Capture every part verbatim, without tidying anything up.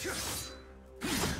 First blood.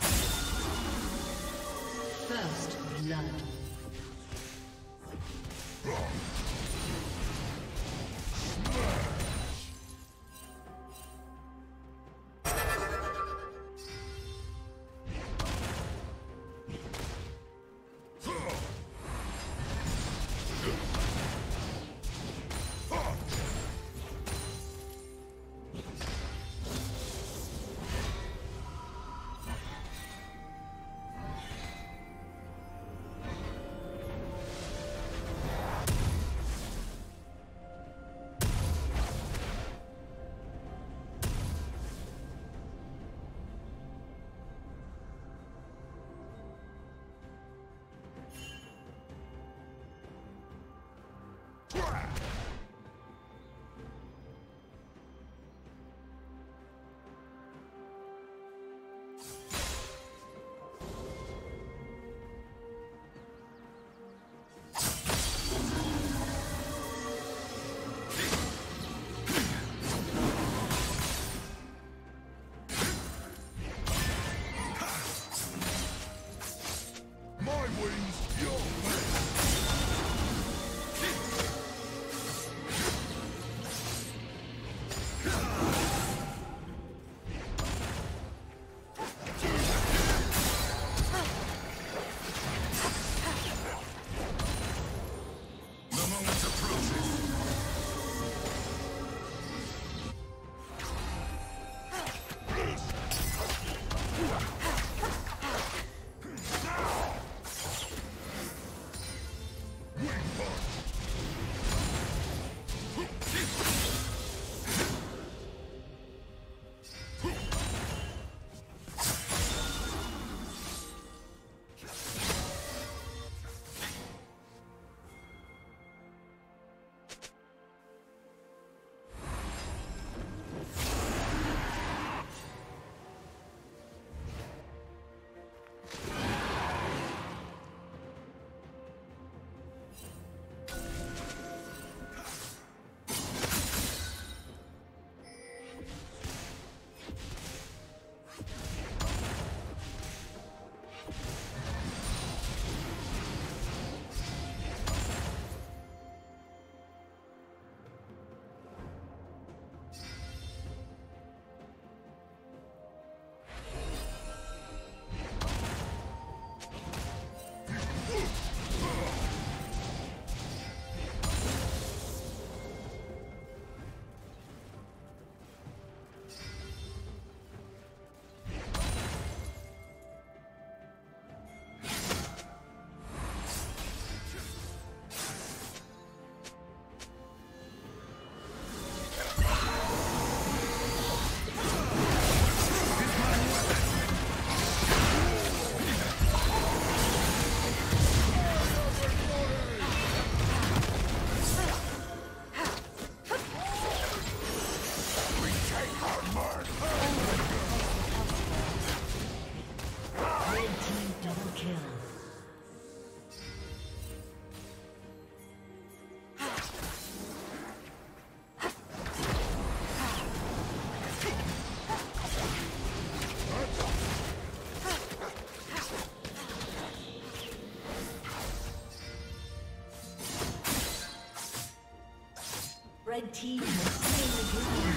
The team has slain the dragon.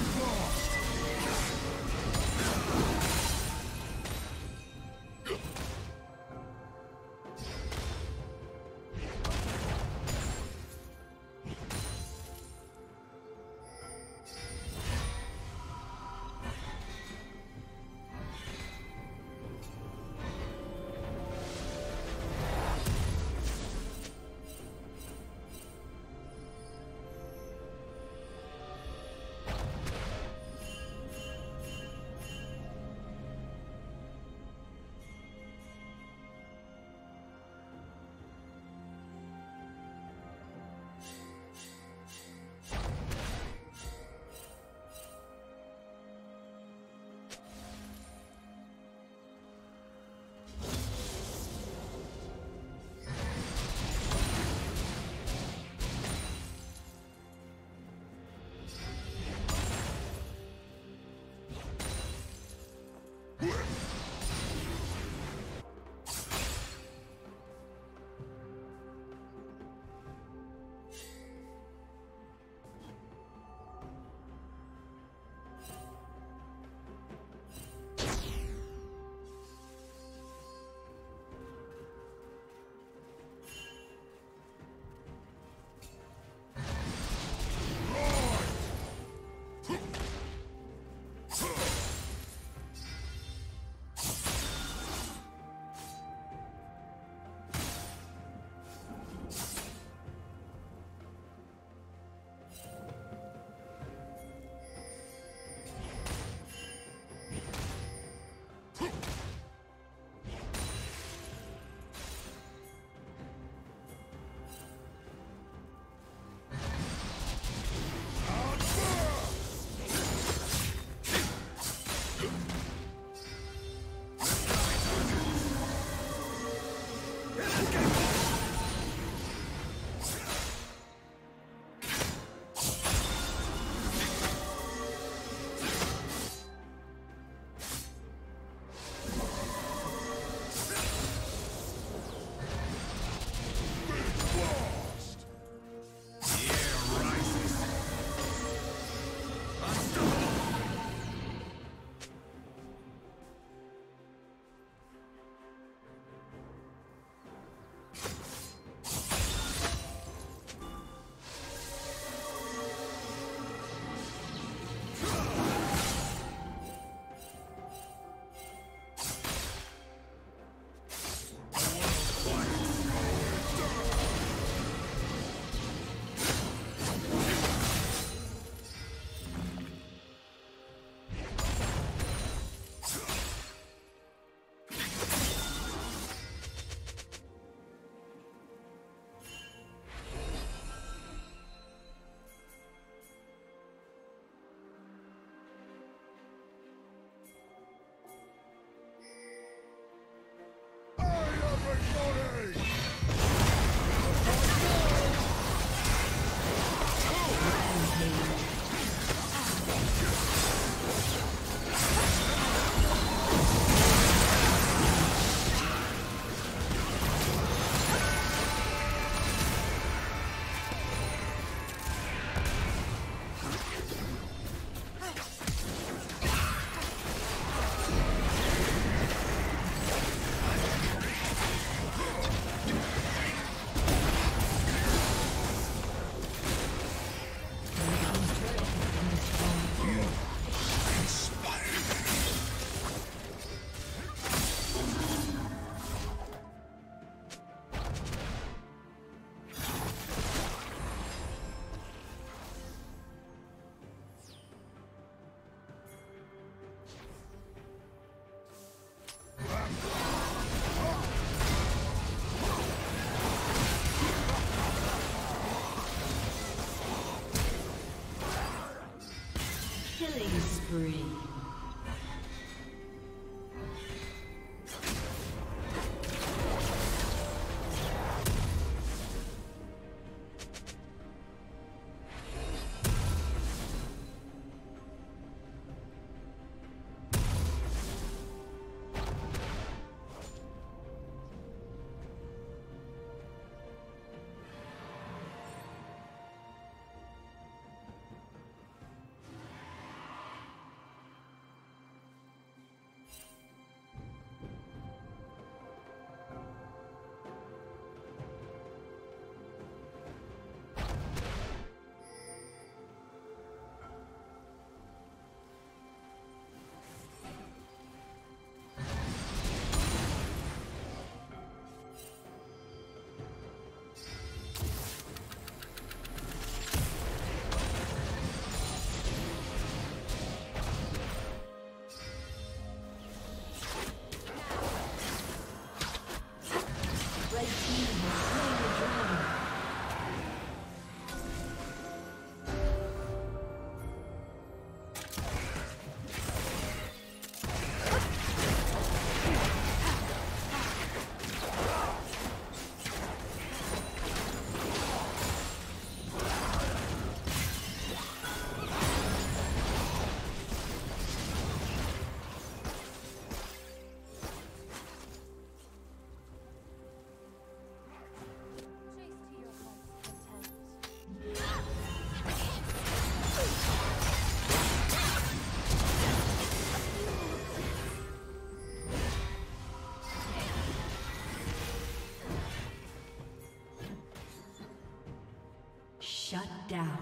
Shut down.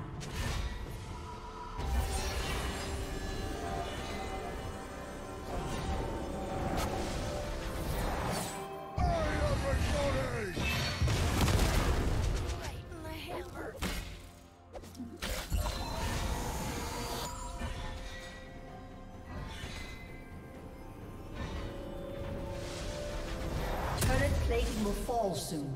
Turret plating will fall soon.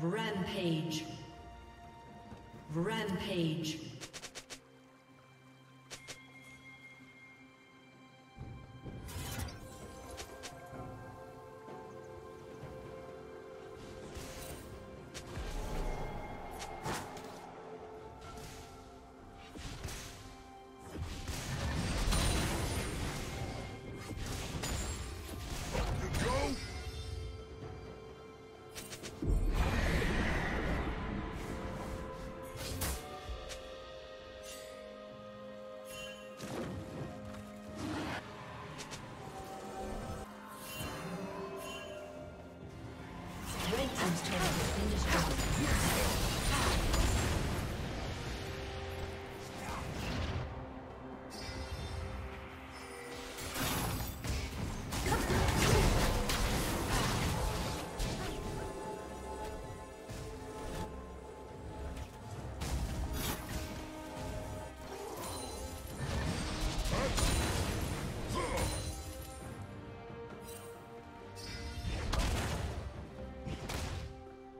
Rampage. Rampage.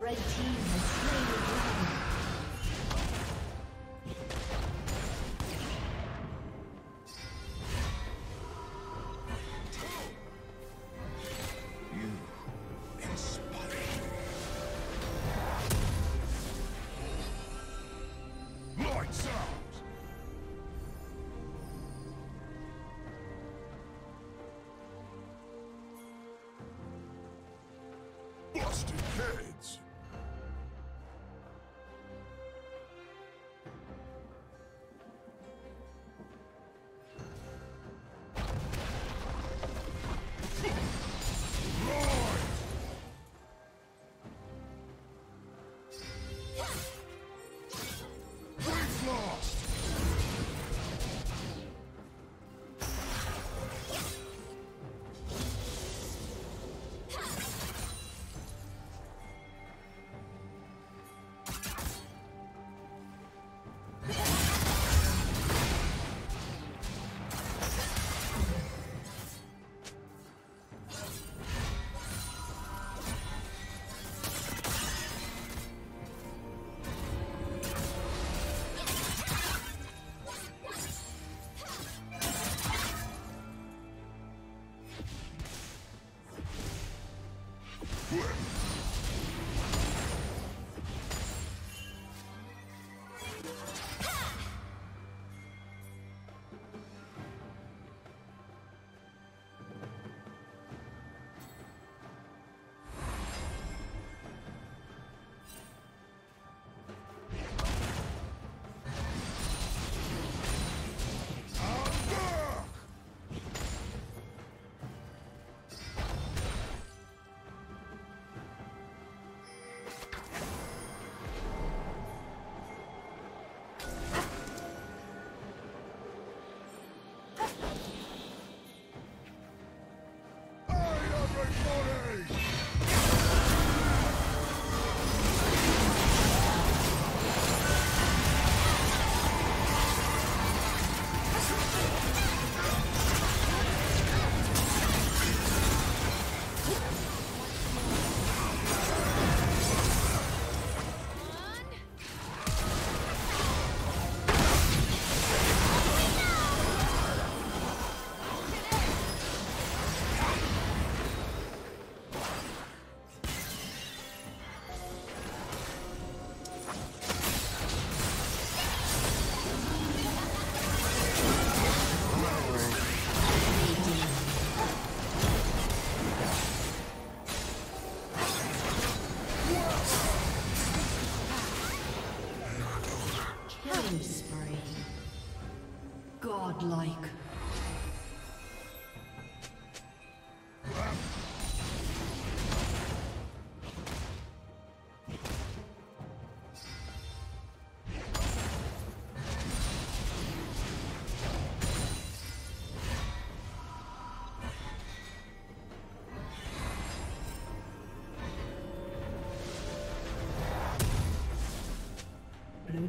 Red team has slain. Like Blue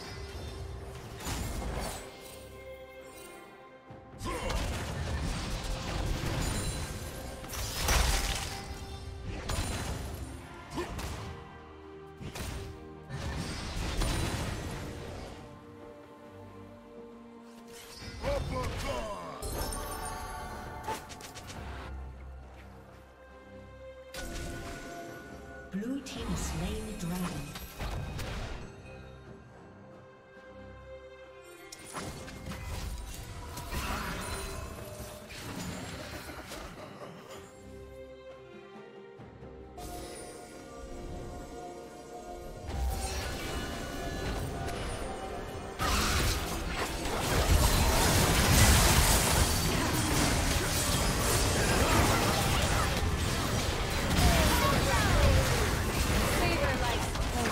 Blue team has slain the dragon. Favor like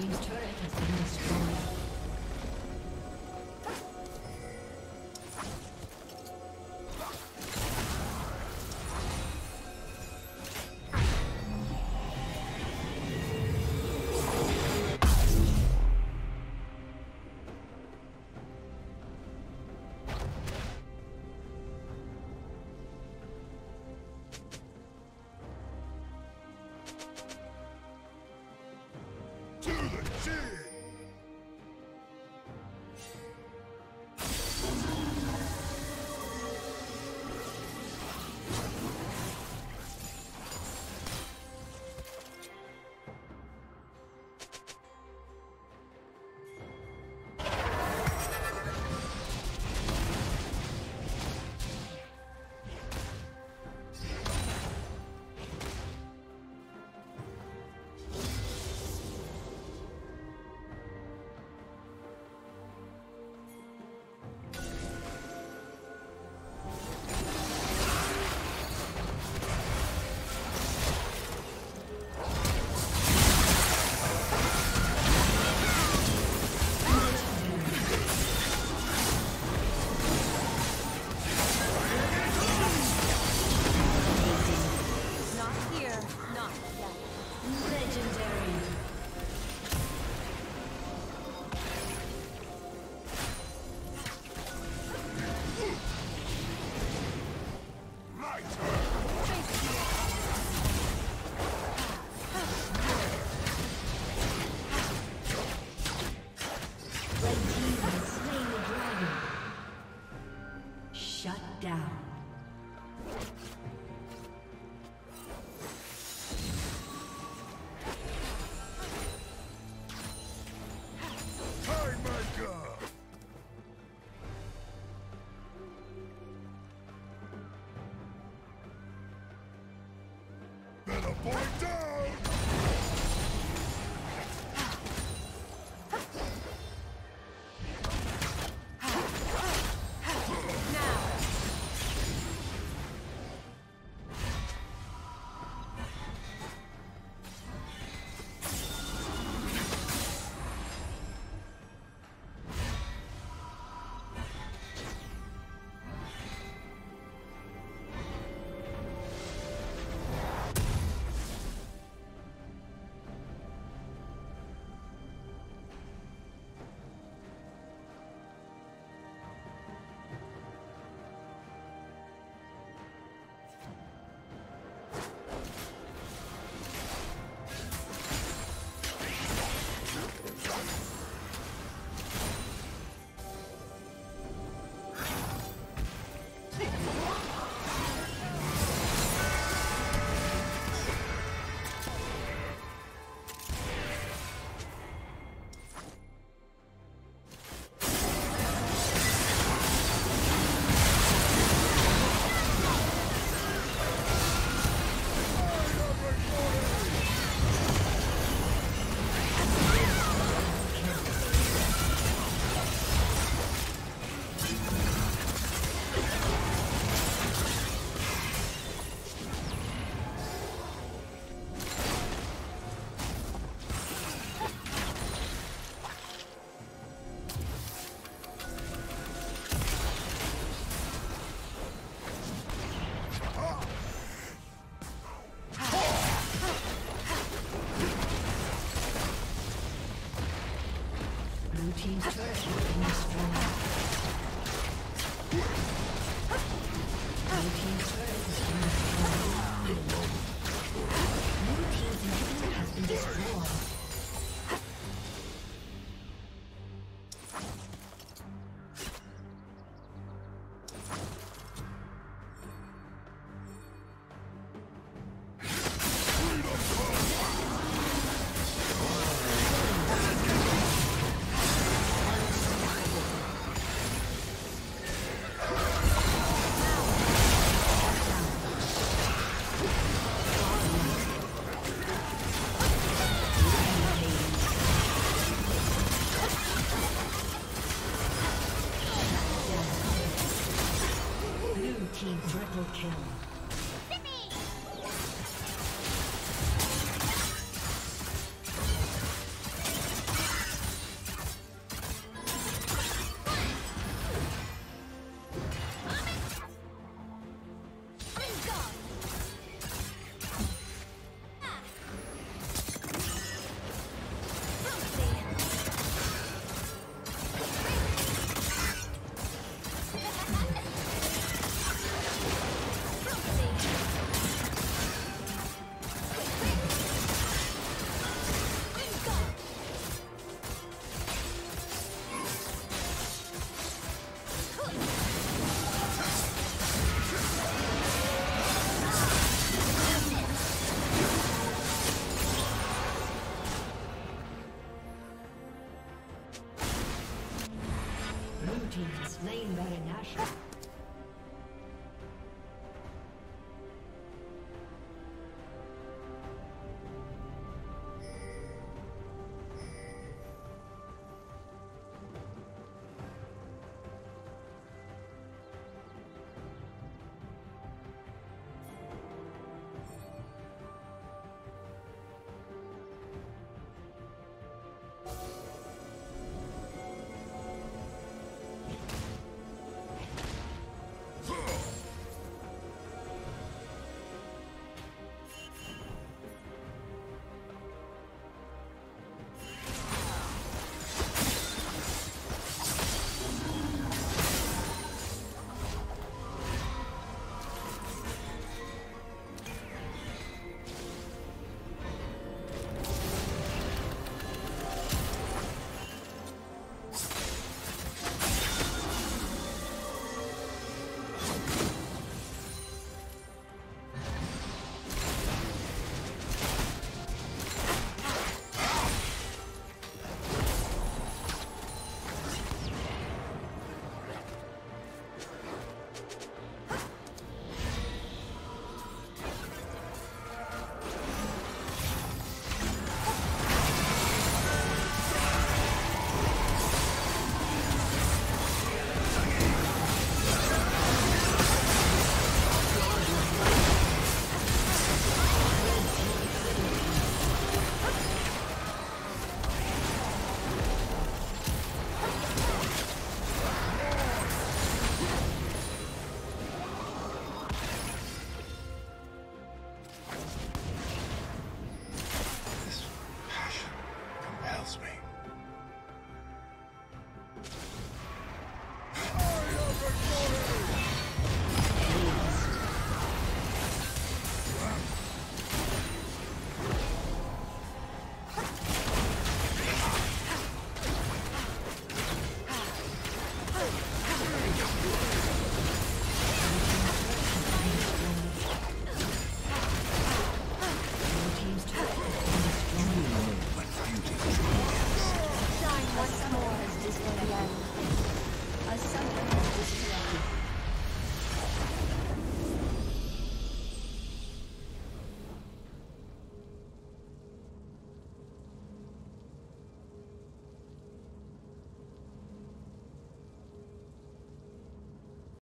team's turret has been destroyed. Point down! Team's turret has been destroyed. Blue team's turret has been destroyed. Blue team's inhibitor has been destroyed.